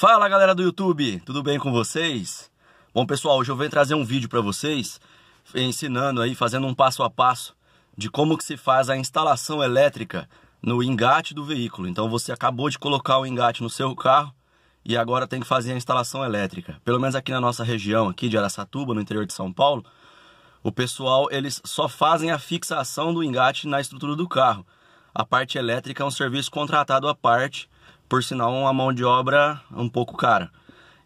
Fala galera do YouTube, tudo bem com vocês? Bom pessoal, hoje eu venho trazer um vídeo para vocês ensinando aí, fazendo um passo a passo de como que se faz a instalação elétrica no engate do veículo. Então você acabou de colocar o engate no seu carro e agora tem que fazer a instalação elétrica. Pelo menos aqui na nossa região, aqui de Araçatuba, no interior de São Paulo, o pessoal eles só fazem a fixação do engate na estrutura do carro. A parte elétrica é um serviço contratado à parte. Por sinal, uma mão de obra um pouco cara.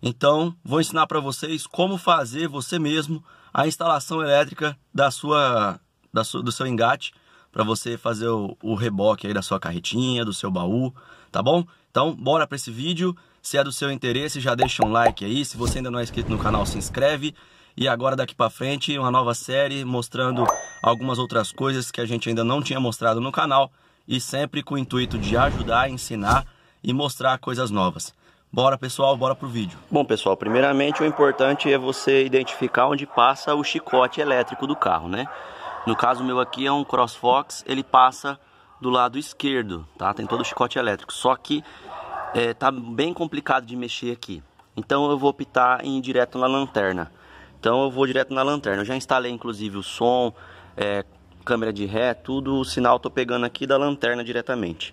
Então, vou ensinar para vocês como fazer você mesmo a instalação elétrica do seu engate, para você fazer o reboque aí da sua carretinha, do seu baú, tá bom? Então, bora para esse vídeo. Se é do seu interesse, já deixa um like aí. Se você ainda não é inscrito no canal, se inscreve. E agora, daqui para frente, uma nova série mostrando algumas outras coisas que a gente ainda não tinha mostrado no canal. E sempre com o intuito de ajudar, ensinar e mostrar coisas novas. Bora pessoal, bora pro vídeo. Bom pessoal, primeiramente o importante é você identificar onde passa o chicote elétrico do carro, né? No caso meu aqui é um Crossfox, ele passa do lado esquerdo, tá? Tem todo o chicote elétrico, só que tá bem complicado de mexer aqui. Então eu vou optar em ir direto na lanterna. Então eu vou direto na lanterna. Eu já instalei inclusive o som, câmera de ré, tudo. O sinal eu tô pegando aqui da lanterna diretamente.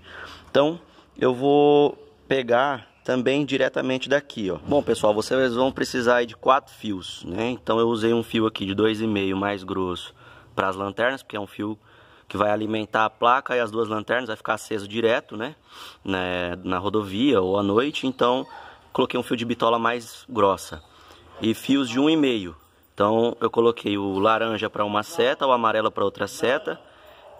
Então eu vou pegar também diretamente daqui, ó. Bom, pessoal, vocês vão precisar aí de 4 fios, né? Então, eu usei um fio aqui de 2,5 mais grosso para as lanternas, porque é um fio que vai alimentar a placa e as duas lanternas, vai ficar aceso direto, né? Na rodovia ou à noite. Então, coloquei um fio de bitola mais grossa. E fios de 1,5. Então, eu coloquei o laranja para uma seta, o amarelo para outra seta.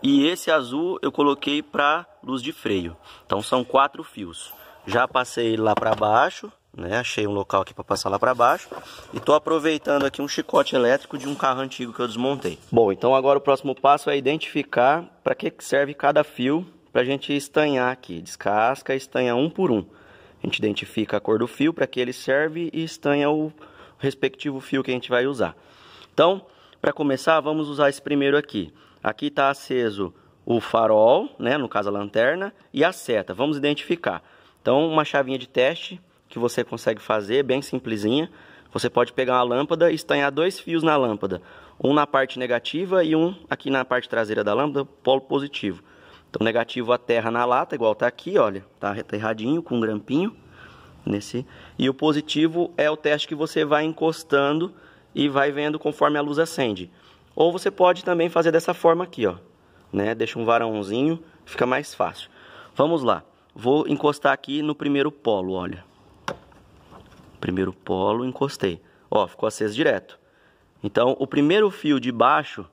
E esse azul eu coloquei para luz de freio. Então são 4 fios. Já passei lá para baixo, né? Achei um local aqui para passar lá para baixo. E tô aproveitando aqui um chicote elétrico de um carro antigo que eu desmontei. Bom, então agora o próximo passo é identificar para que serve cada fio, para a gente estanhar aqui. Descasca e estanha um por um. A gente identifica a cor do fio, para que ele serve, e estanha o respectivo fio que a gente vai usar. Então, para começar, vamos usar esse primeiro aqui. Aqui está aceso o farol, né, no caso a lanterna, e a seta. Vamos identificar. Então, uma chavinha de teste que você consegue fazer, bem simplesinha. Você pode pegar uma lâmpada e estanhar 2 fios na lâmpada. Um na parte negativa e um aqui na parte traseira da lâmpada, polo positivo. Então, negativo aterra na lata, igual está aqui, olha. Está aterradinho, com um grampinho. E o positivo é o teste que você vai encostando e vai vendo conforme a luz acende. Ou você pode também fazer dessa forma aqui, ó, né? Deixa um varãozinho, fica mais fácil. Vamos lá. Vou encostar aqui no primeiro polo, olha. Primeiro polo, encostei. Ó, ficou aceso direto. Então, o primeiro fio de baixo,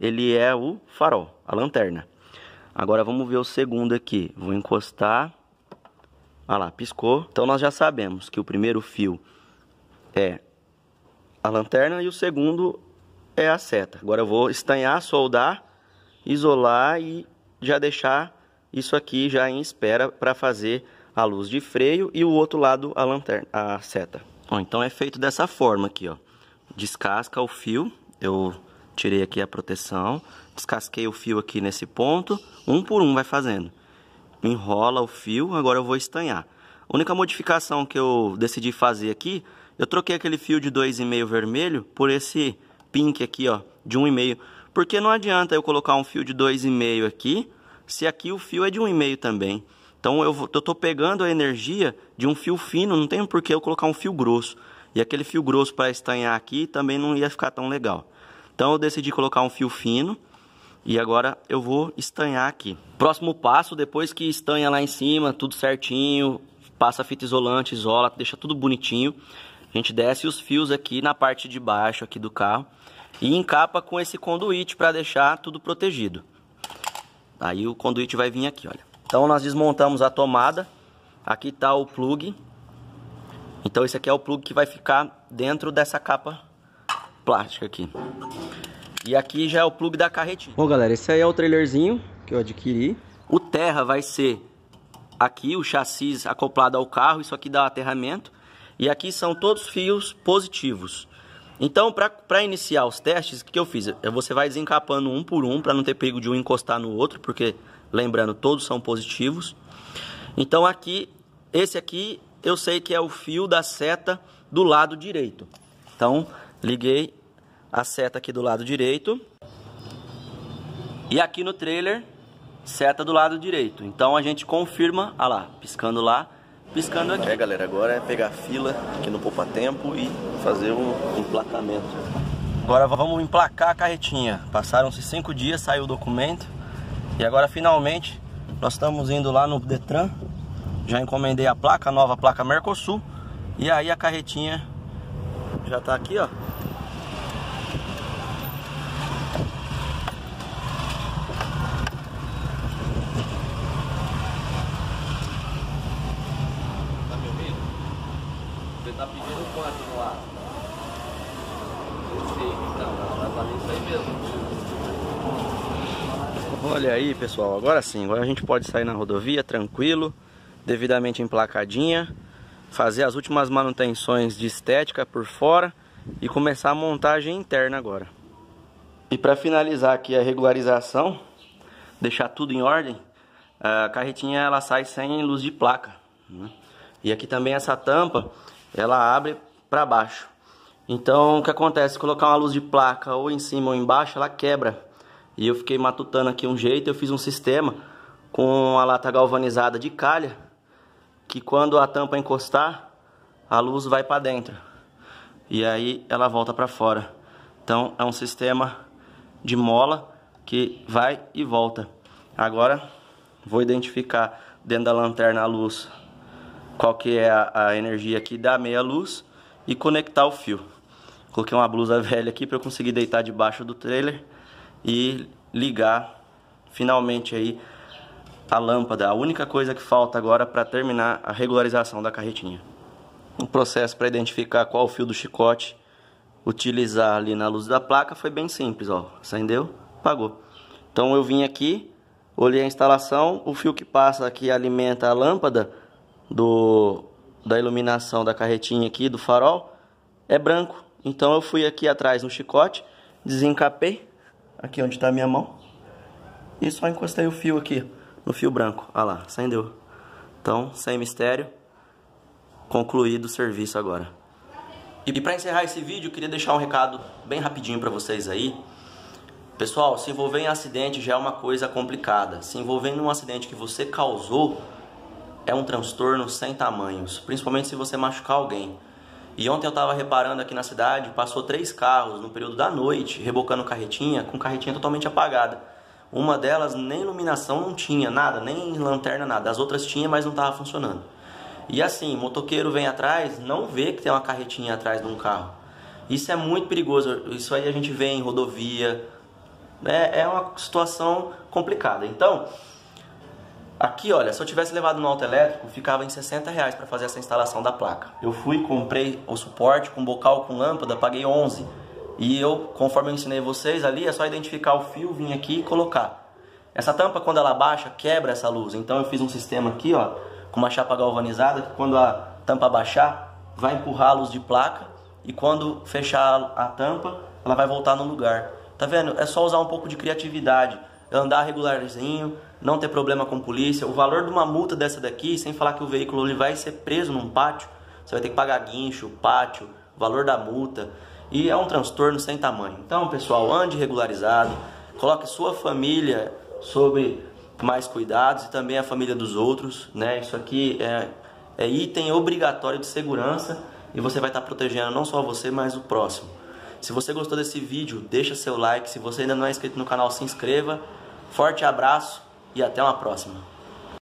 ele é o farol, a lanterna. Agora, vamos ver o segundo aqui. Vou encostar. Ah lá, piscou. Então, nós já sabemos que o primeiro fio é a lanterna e o segundo é a seta. Agora eu vou estanhar, soldar, isolar e já deixar isso aqui já em espera para fazer a luz de freio e o outro lado a lanterna, a seta. Bom, então é feito dessa forma aqui, ó. Descasca o fio. Eu tirei aqui a proteção, descasquei o fio aqui nesse ponto, um por um vai fazendo. Enrola o fio, agora eu vou estanhar. A única modificação que eu decidi fazer aqui, eu troquei aquele fio de 2,5 vermelho por esse pink aqui, ó, de 1,5, porque não adianta eu colocar um fio de 2,5 aqui, se aqui o fio é de 1,5 também. Então eu tô pegando a energia de um fio fino, não tem por que eu colocar um fio grosso. E aquele fio grosso para estanhar aqui também não ia ficar tão legal. Então eu decidi colocar um fio fino e agora eu vou estanhar aqui. Próximo passo, depois que estanha lá em cima, tudo certinho, passa fita isolante, isola, deixa tudo bonitinho. A gente desce os fios aqui na parte de baixo aqui do carro e encapa com esse conduíte para deixar tudo protegido. Aí o conduíte vai vir aqui, olha. Então nós desmontamos a tomada. Aqui está o plug. Então esse aqui é o plug que vai ficar dentro dessa capa plástica aqui. E aqui já é o plug da carretinha. Bom galera, esse aí é o trailerzinho que eu adquiri. O terra vai ser aqui, o chassi acoplado ao carro. Isso aqui dá o aterramento. E aqui são todos fios positivos. Então, para iniciar os testes, o que eu fiz? Você vai desencapando um por um, para não ter perigo de um encostar no outro, porque, lembrando, todos são positivos. Então, aqui, esse aqui eu sei que é o fio da seta do lado direito. Então, liguei a seta aqui do lado direito. E aqui no trailer, seta do lado direito. Então, a gente confirma, olha lá, piscando aqui. É, galera, agora é pegar a fila aqui no Poupatempo e fazer um emplacamento. Agora vamos emplacar a carretinha. Passaram-se 5 dias, saiu o documento. E agora, finalmente, nós estamos indo lá no Detran. Já encomendei a placa, a nova placa Mercosul. E aí a carretinha já tá aqui, ó. Tá me ouvindo? Você tá pedindo quanto no ar? Eu sei, então, vai valer isso aí mesmo. Olha aí, pessoal, agora sim, agora a gente pode sair na rodovia tranquilo, devidamente emplacadinha, fazer as últimas manutenções de estética por fora e começar a montagem interna agora. E para finalizar aqui a regularização, deixar tudo em ordem, a carretinha ela sai sem luz de placa, né? E aqui também essa tampa, ela abre para baixo. Então o que acontece, colocar uma luz de placa ou em cima ou embaixo, ela quebra. E eu fiquei matutando aqui um jeito, eu fiz um sistema com a lata galvanizada de calha, que quando a tampa encostar, a luz vai para dentro e aí ela volta para fora. Então é um sistema de mola que vai e volta. Agora vou identificar dentro da lanterna a luz, qual que é a energia que dá meia luz, e conectar o fio. Coloquei uma blusa velha aqui para eu conseguir deitar debaixo do trailer e ligar finalmente aí a lâmpada, a única coisa que falta agora para terminar a regularização da carretinha. O processo para identificar qual o fio do chicote utilizar ali na luz da placa foi bem simples, ó. Acendeu, apagou. Então eu vim aqui, olhei a instalação, o fio que passa aqui alimenta a lâmpada da iluminação da carretinha aqui, do farol, é branco. Então eu fui aqui atrás no chicote, desencapei, aqui onde está a minha mão, e só encostei o fio aqui no fio branco, olha lá, acendeu. Então, sem mistério, concluído o serviço agora. E para encerrar esse vídeo, eu queria deixar um recado bem rapidinho para vocês aí. Pessoal, se envolver em acidente já é uma coisa complicada. Se envolver em um acidente que você causou, é um transtorno sem tamanhos, principalmente se você machucar alguém. E ontem eu estava reparando aqui na cidade, passou 3 carros no período da noite, rebocando carretinha, com carretinha totalmente apagada. Uma delas nem iluminação não tinha, nada, nem lanterna, nada. As outras tinha, mas não estava funcionando. E assim, motoqueiro vem atrás, não vê que tem uma carretinha atrás de um carro. Isso é muito perigoso, isso aí a gente vê em rodovia. É uma situação complicada. Então, aqui olha, se eu tivesse levado no auto elétrico, ficava em R$60 para fazer essa instalação da placa. Eu fui, comprei o suporte com bocal, com lâmpada, paguei 11. E eu, conforme eu ensinei vocês ali, é só identificar o fio, vir aqui e colocar. Essa tampa, quando ela baixa, quebra essa luz. Então eu fiz um sistema aqui, ó, com uma chapa galvanizada, que quando a tampa baixar, vai empurrar a luz de placa. E quando fechar a tampa, ela vai voltar no lugar. Tá vendo? É só usar um pouco de criatividade, andar regularzinho, não ter problema com polícia. O valor de uma multa dessa daqui, sem falar que o veículo ele vai ser preso num pátio, você vai ter que pagar guincho, pátio, valor da multa. E é um transtorno sem tamanho. Então, pessoal, ande regularizado, coloque sua família sob mais cuidados e também a família dos outros, né? Isso aqui é item obrigatório de segurança e você vai estar protegendo não só você, mas o próximo. Se você gostou desse vídeo, deixa seu like. Se você ainda não é inscrito no canal, se inscreva. Forte abraço e até uma próxima.